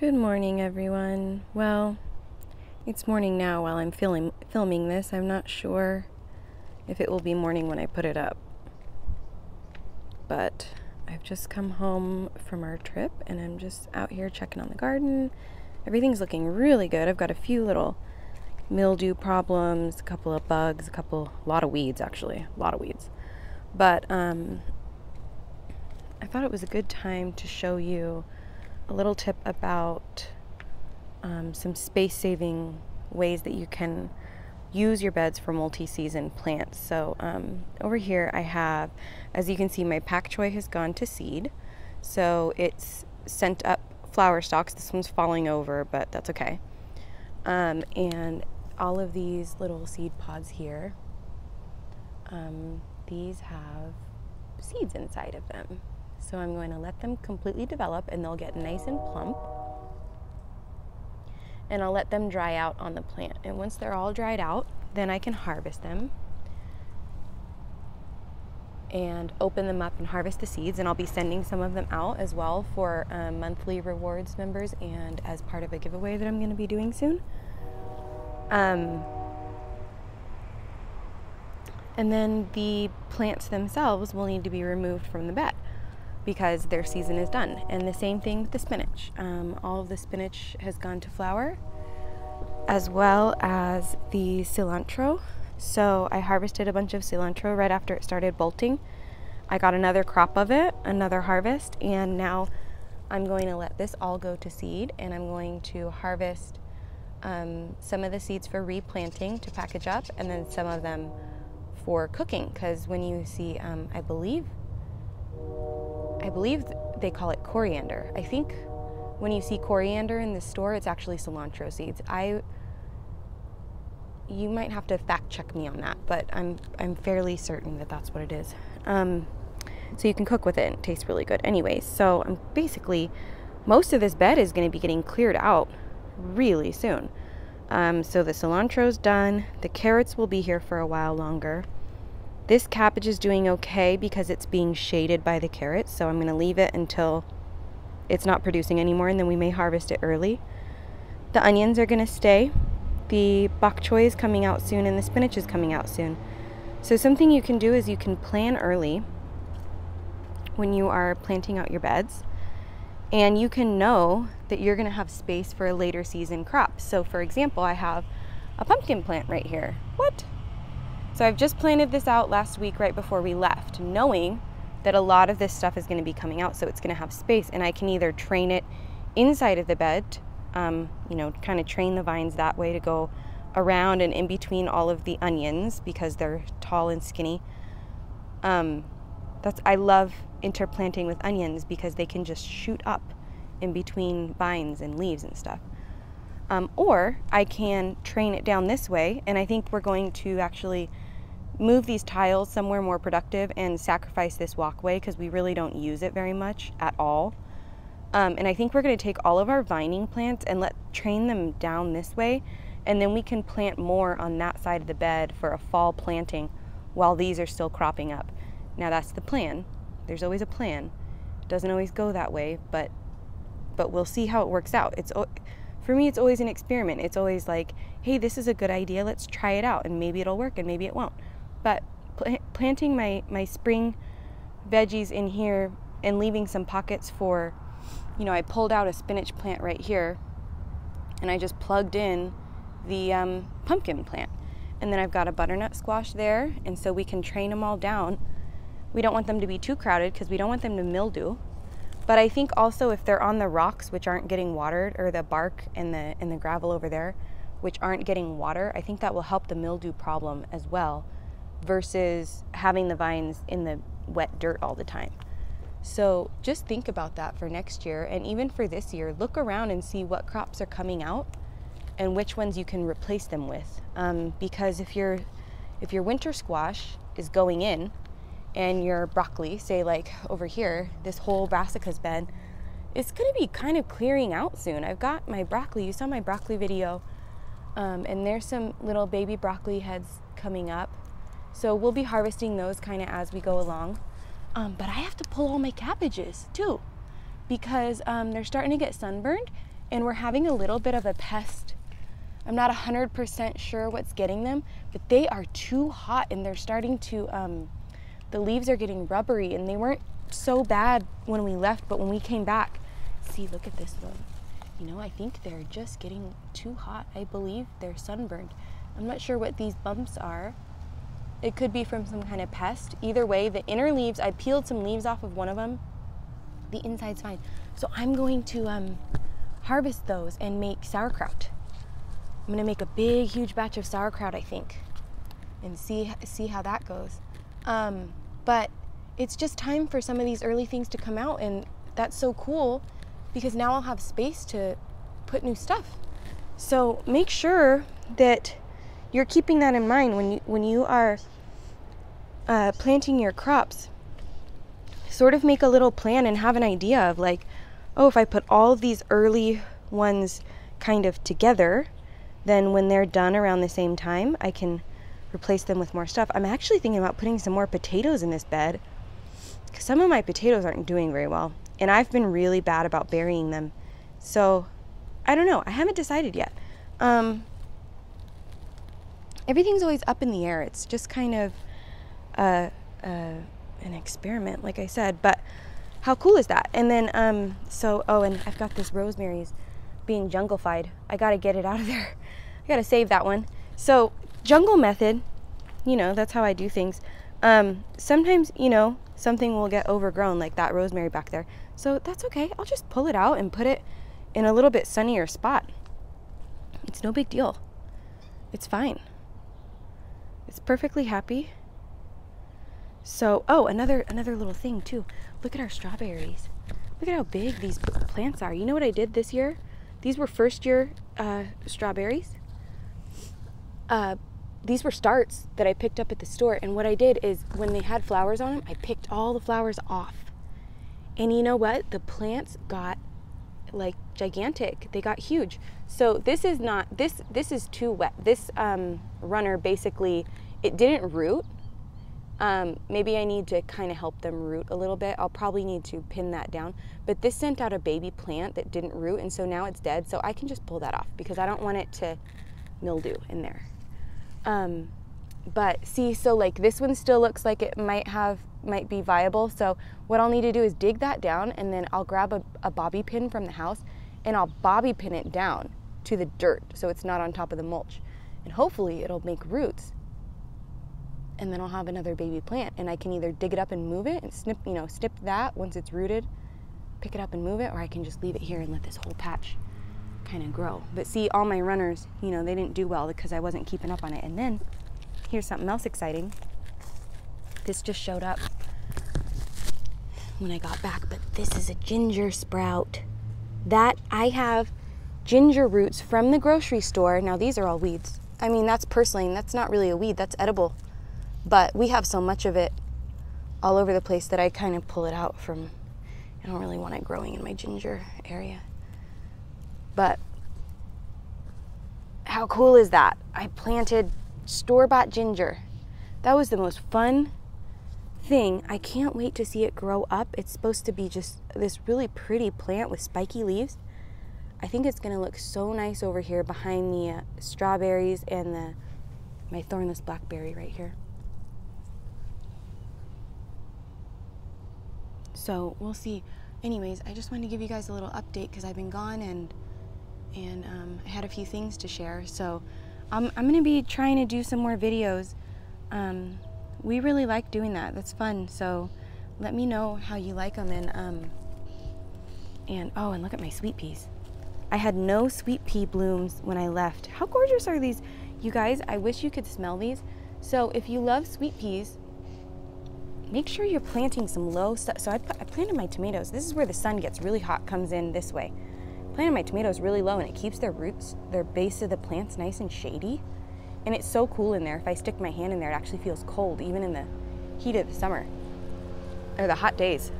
Good morning, everyone. Well, it's morning now while I'm filming this. I'm not sure if it will be morning when I put it up. But I've just come home from our trip and I'm just out here checking on the garden. Everything's looking really good. I've got a few little mildew problems, a couple of bugs, a lot of weeds. But I thought it was a good time to show you a little tip about some space-saving ways that you can use your beds for multi-season plants. So over here I have, as you can see, my pak choy has gone to seed. So it's sent up flower stalks. This one's falling over, but that's okay. And all of these little seed pods here, these have seeds inside of them. So I'm going to let them completely develop and they'll get nice and plump. And I'll let them dry out on the plant. And once they're all dried out, then I can harvest them and open them up and harvest the seeds. And I'll be sending some of them out as well for monthly rewards members and as part of a giveaway that I'm going to be doing soon. And then the plants themselves will need to be removed from the bed because their season is done. And the same thing with the spinach. All of the spinach has gone to flower, as well as the cilantro. So I harvested a bunch of cilantro right after it started bolting. I got another crop of it, another harvest, and now I'm going to let this all go to seed, and I'm going to harvest some of the seeds for replanting to package up, and then some of them for cooking, because when you see, I believe they call it coriander. I think when you see coriander in the store, it's actually cilantro seeds. You might have to fact check me on that, but I'm fairly certain that that's what it is. So you can cook with it and it tastes really good. Anyways, so I'm basically, most of this bed is gonna be getting cleared out really soon. So the cilantro's done, the carrots will be here for a while longer. This cabbage is doing okay because it's being shaded by the carrots, so I'm going to leave it until it's not producing anymore, and then we may harvest it early. The onions are going to stay. The bok choy is coming out soon, and the spinach is coming out soon. So something you can do is you can plan early when you are planting out your beds, and you can know that you're going to have space for a later season crop. So for example, I have a pumpkin plant right here. What? So I've just planted this out last week right before we left, knowing that a lot of this stuff is going to be coming out, so it's going to have space, and I can either train it inside of the bed, you know, kind of train the vines that way to go around and in between all of the onions because they're tall and skinny. I love interplanting with onions because they can just shoot up in between vines and leaves and stuff. Or I can train it down this way, and I think we're going to actually move these tiles somewhere more productive and sacrifice this walkway because we really don't use it very much at all. And I think we're going to take all of our vining plants and train them down this way, and then we can plant more on that side of the bed for a fall planting while these are still cropping up. Now that's the plan. There's always a plan. It doesn't always go that way, but we'll see how it works out. For me, it's always an experiment. It's always like, hey, this is a good idea. Let's try it out, and maybe it'll work and maybe it won't. But planting my spring veggies in here and leaving some pockets for, you know, I pulled out a spinach plant right here and I just plugged in the pumpkin plant. And then I've got a butternut squash there, and so we can train them all down. We don't want them to be too crowded because we don't want them to mildew. But I think also if they're on the rocks, which aren't getting watered, or the bark and the gravel over there, which aren't getting water, I think that will help the mildew problem as well, versus having the vines in the wet dirt all the time. So just think about that for next year, and even for this year, look around and see what crops are coming out and which ones you can replace them with. Because if your winter squash is going in, and your broccoli, say like over here, this whole brassica's bed, it's gonna be kind of clearing out soon. I've got my broccoli, you saw my broccoli video, and there's some little baby broccoli heads coming up. So we'll be harvesting those kind of as we go along. But I have to pull all my cabbages too, because they're starting to get sunburned and we're having a little bit of a pest. I'm not 100% sure what's getting them, but they are too hot and they're starting to, the leaves are getting rubbery, and they weren't so bad when we left, but when we came back, see, look at this one. You know, I think they're just getting too hot. I believe they're sunburned. I'm not sure what these bumps are. It could be from some kind of pest. Either way, the inner leaves, I peeled some leaves off of one of them. The inside's fine. So I'm going to harvest those and make sauerkraut. I'm going to make a big, huge batch of sauerkraut, I think, and see how that goes. But it's just time for some of these early things to come out, and that's so cool because now I'll have space to put new stuff. So make sure that you're keeping that in mind when you are planting your crops. Sort of make a little plan and have an idea of like, oh, if I put all of these early ones kind of together, then when they're done around the same time, I can replace them with more stuff. I'm actually thinking about putting some more potatoes in this bed because some of my potatoes aren't doing very well, and I've been really bad about burying them. So I don't know. I haven't decided yet. Everything's always up in the air. It's just kind of an experiment, like I said, but how cool is that? And then, oh, and I've got this rosemary's being jungle-fied. I gotta get it out of there. I gotta save that one. So jungle method, you know, that's how I do things. Sometimes, you know, something will get overgrown like that rosemary back there. So that's okay. I'll just pull it out and put it in a little bit sunnier spot. It's no big deal. It's fine. It's perfectly happy. So, oh, another little thing too. Look at our strawberries. Look at how big these plants are. You know what I did this year? These were first year strawberries. These were starts that I picked up at the store. And what I did is when they had flowers on them, I picked all the flowers off. And you know what? The plants got like gigantic. They got huge. So this is not, this is too wet. This runner basically, it didn't root. Maybe I need to kind of help them root a little bit. I'll probably need to pin that down. But this sent out a baby plant that didn't root, and so now it's dead. So I can just pull that off because I don't want it to mildew in there. But see, so like this one still looks like it might be viable. So what I'll need to do is dig that down, and then I'll grab a bobby pin from the house and I'll bobby pin it down to the dirt so it's not on top of the mulch, and hopefully it'll make roots, and then I'll have another baby plant, and I can either dig it up and move it and snip, you know, snip that once it's rooted, pick it up and move it, or I can just leave it here and let this whole patch kind of grow. But see, all my runners, you know, they didn't do well because I wasn't keeping up on it. And then here's something else exciting. This just showed up when I got back, but this is a ginger sprout. That I have ginger roots from the grocery store. Now these are all weeds. I mean, that's purslane. That's not really a weed, that's edible. But we have so much of it all over the place that I kind of pull it out from, I don't really want it growing in my ginger area. But how cool is that? I planted store-bought ginger. That was the most fun thing. I can't wait to see it grow up. It's supposed to be just this really pretty plant with spiky leaves. I think it's gonna look so nice over here behind the strawberries and my thornless blackberry right here. So we'll see. Anyways, I just wanted to give you guys a little update because I've been gone, and I had a few things to share. So I'm going to be trying to do some more videos. We really like doing that. That's fun. So let me know how you like them. And oh, and look at my sweet peas. I had no sweet pea blooms when I left. How gorgeous are these? You guys, I wish you could smell these. So if you love sweet peas, make sure you're planting some low stuff. So I planted my tomatoes. This is where the sun gets really hot, comes in this way. Planted my tomatoes really low, and it keeps their roots, their base of the plants nice and shady. And it's so cool in there. If I stick my hand in there, it actually feels cold, even in the heat of the summer or the hot days.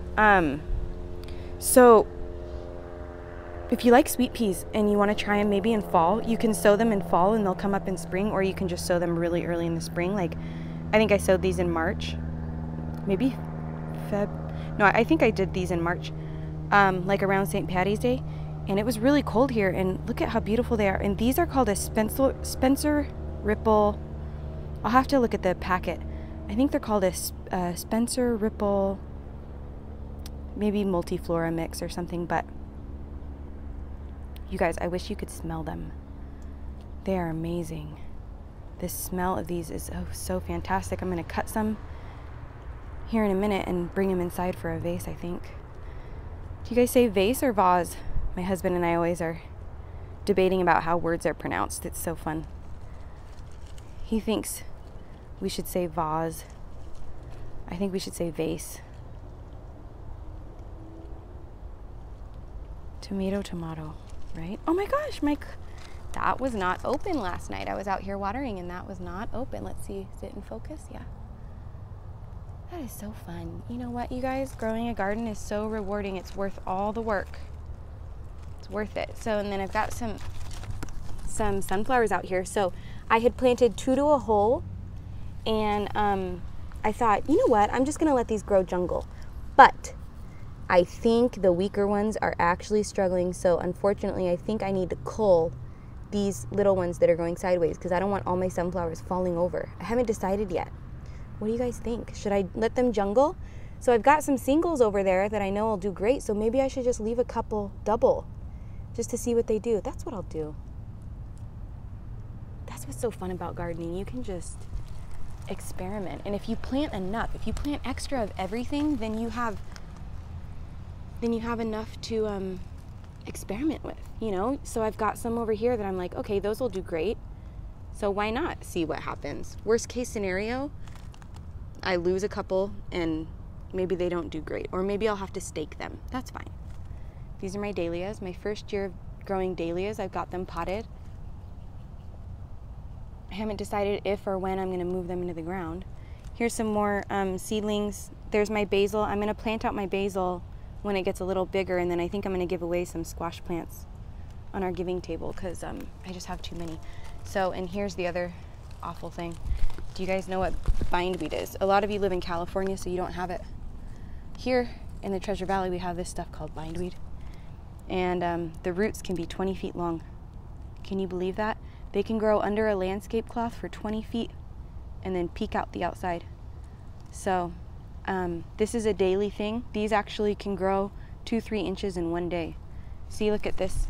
So if you like sweet peas and you want to try them maybe in fall, you can sow them in fall and they'll come up in spring, or you can just sow them really early in the spring. Like I think I sowed these in March. Maybe Feb. No, I think I did these in March, like around St. Patty's Day. And it was really cold here, and look at how beautiful they are. And these are called a Spencer Ripple. I'll have to look at the packet. I think they're called a Spencer Ripple, maybe multiflora mix or something, but you guys, I wish you could smell them. They are amazing. The smell of these is so fantastic. I'm gonna cut some here in a minute and bring them inside for a vase, I think. Do you guys say vase or vase? My husband and I always are debating about how words are pronounced. It's so fun. He thinks we should say vase. I think we should say vase. Tomato, tomato, right? Oh my gosh, Mike, that was not open last night. I was out here watering and that was not open. Let's see, is it in focus? Yeah. That is so fun. You know what, you guys? Growing a garden is so rewarding. It's worth all the work. It's worth it. So, and then I've got some sunflowers out here. So I had planted two to a hole, and I thought, you know what? I'm just gonna let these grow jungle. But I think the weaker ones are actually struggling. So unfortunately, I think I need to cull these little ones that are going sideways because I don't want all my sunflowers falling over. I haven't decided yet. What do you guys think? Should I let them jungle? So I've got some singles over there that I know will do great, so maybe I should just leave a couple double just to see what they do. That's what I'll do. That's what's so fun about gardening. You can just experiment. And if you plant enough, if you plant extra of everything, then you have enough to experiment with, you know? So I've got some over here that I'm like, okay, those will do great. So why not see what happens? Worst case scenario, I lose a couple and maybe they don't do great, or maybe I'll have to stake them. That's fine. These are my dahlias. My first year of growing dahlias, I've got them potted. I haven't decided if or when I'm going to move them into the ground. Here's some more seedlings. There's my basil. I'm going to plant out my basil when it gets a little bigger, and then I think I'm going to give away some squash plants on our giving table because I just have too many. So, and here's the other awful thing. Do you guys know what bindweed is? A lot of you live in California, so you don't have it. Here in the Treasure Valley, we have this stuff called bindweed. And the roots can be 20 feet long. Can you believe that? They can grow under a landscape cloth for 20 feet and then peek out the outside. So this is a daily thing. These actually can grow 2-3 inches in one day. See, look at this.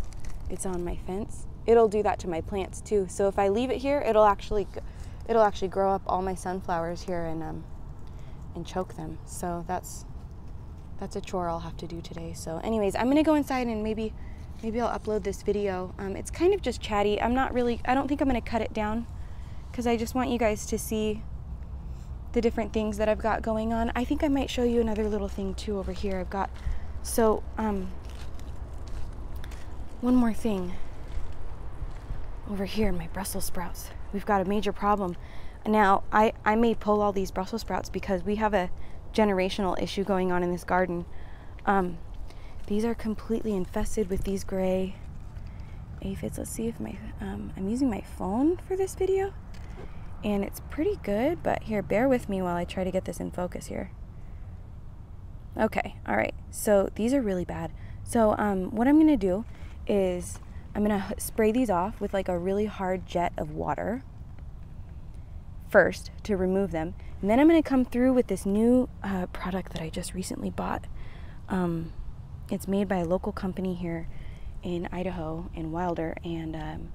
It's on my fence. It'll do that to my plants too. So if I leave it here, it'll actually grow up all my sunflowers here and choke them. So that's a chore I'll have to do today. So anyways, I'm gonna go inside and maybe I'll upload this video. It's kind of just chatty. I don't think I'm gonna cut it down because I just want you guys to see the different things that I've got going on. I think I might show you another little thing too over here I've got. So one more thing. Over here in my Brussels sprouts, we've got a major problem. Now, I may pull all these Brussels sprouts because we have a generational issue going on in this garden. These are completely infested with these gray aphids. Let's see if my, I'm using my phone for this video and it's pretty good, but here, bear with me while I try to get this in focus here. Okay, all right, so these are really bad. So what I'm gonna do is I'm gonna spray these off with like a really hard jet of water first to remove them. And then I'm gonna come through with this new product that I just recently bought. It's made by a local company here in Idaho, in Wilder, and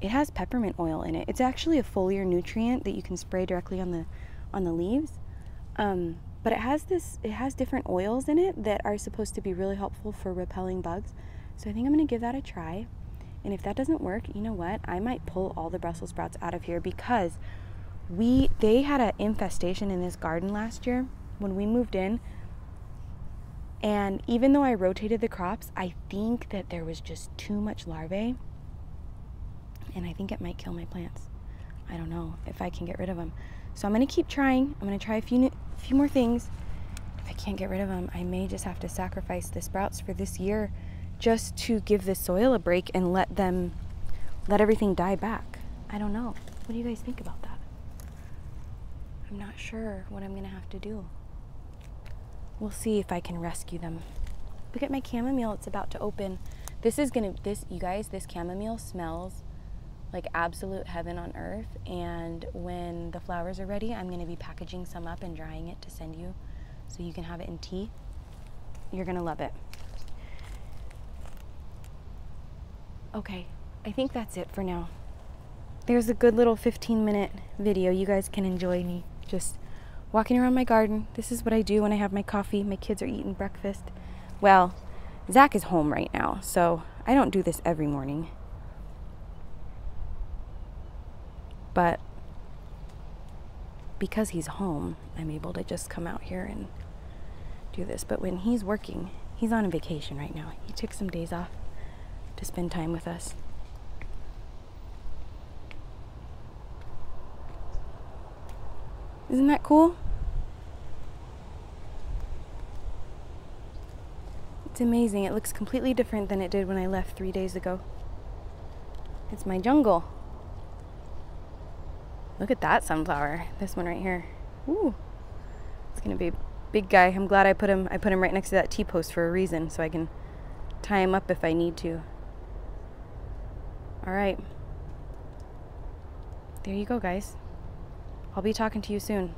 it has peppermint oil in it. It's actually a foliar nutrient that you can spray directly on the leaves. But it has different oils in it that are supposed to be really helpful for repelling bugs. So I think I'm gonna give that a try. And if that doesn't work, you know what? I might pull all the Brussels sprouts out of here because they had an infestation in this garden last year when we moved in. And even though I rotated the crops, I think that there was just too much larvae. And I think it might kill my plants. I don't know if I can get rid of them. So I'm gonna keep trying. I'm gonna try a few more things. If I can't get rid of them, I may just have to sacrifice the sprouts for this year just to give the soil a break and let everything die back. I don't know. What do you guys think about that? I'm not sure what I'm gonna have to do. We'll see if I can rescue them. Look at my chamomile, it's about to open. This is gonna, you guys, this chamomile smells like absolute heaven on earth. And when the flowers are ready, I'm gonna be packaging some up and drying it to send you so you can have it in tea. You're gonna love it. Okay, I think that's it for now. There's a good little 15-minute video. You guys can enjoy me just walking around my garden. This is what I do when I have my coffee. My kids are eating breakfast. Well, Zach is home right now, so I don't do this every morning. But because he's home, I'm able to just come out here and do this. But when he's working, he's on a vacation right now. He took some days off to spend time with us. Isn't that cool? It's amazing. It looks completely different than it did when I left 3 days ago. It's my jungle. Look at that sunflower. This one right here. Ooh. It's gonna be a big guy. I'm glad I put him right next to that T-post for a reason, so I can tie him up if I need to. All right. There you go, guys. I'll be talking to you soon.